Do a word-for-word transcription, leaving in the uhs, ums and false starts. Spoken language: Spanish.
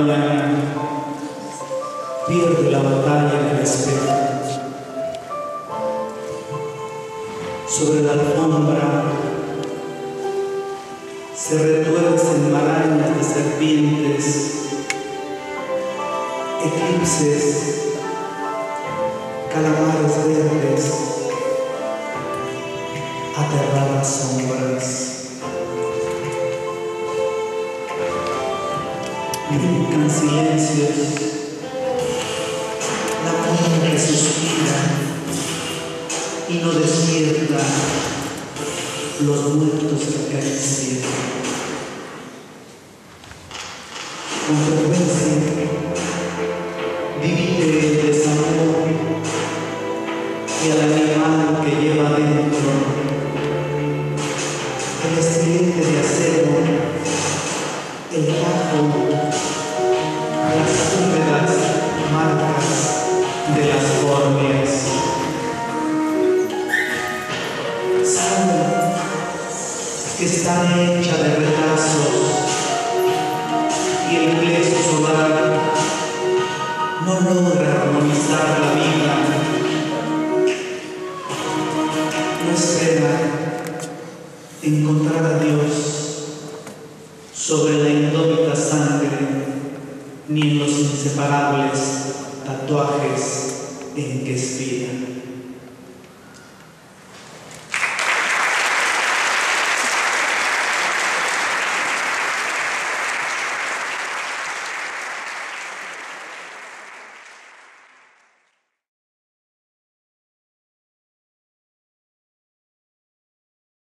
mañana pierde la batalla que le espera. Sobre la alfombra se retuercen marañas de serpientes, eclipses, calamares verdes, aterradas sombras. Brincan silencios, la mujer que suspira y no despierta, los muertos que caen al cielo. Con frecuencia divide el desamor y al animal que lleva dentro el estilete de acero, el tajo, las húmedas marcas de las formias. Saben que está hecha de retazos y el pleso solar no logra armonizar la vida. No espera encontrar a Dios sobre la indómita sangre, ni en los inseparables tatuajes en que expira.